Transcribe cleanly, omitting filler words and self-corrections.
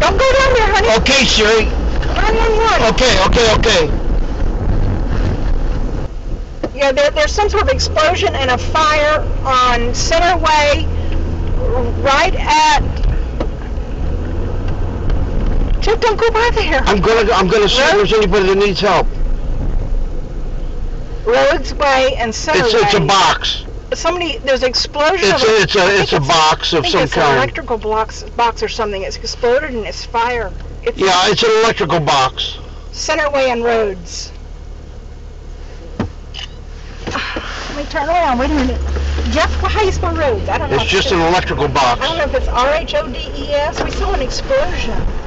Don't go down there, honey. Okay, Sherry. 911. Okay. Yeah, there's some sort of explosion and a fire on Centerway, right at. Jeff, don't go by there. I'm gonna see if there's anybody that needs help. Roads Way and Centerway. It's a box. Somebody, there's an explosion. It's a box of some kind. It's an electrical box or something. It's exploded and it's fire. It's an electrical box. Centerway and Roads. Let me turn around. Wait a minute, Jeff. Why is my Roads? I don't know. It's just an electrical box. I don't know if it's RHODES. We saw an explosion.